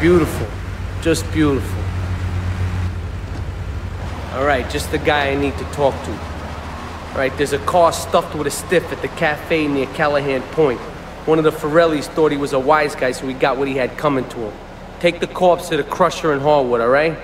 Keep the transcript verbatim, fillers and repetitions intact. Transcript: beautiful, just beautiful. All right, just the guy I need to talk to. All right, there's a car stuffed with a stiff at the cafe near Callahan Point. One of the Ferrellis thought he was a wise guy, so he got what he had coming to him. Take the corpse to the crusher in Harwood, all right?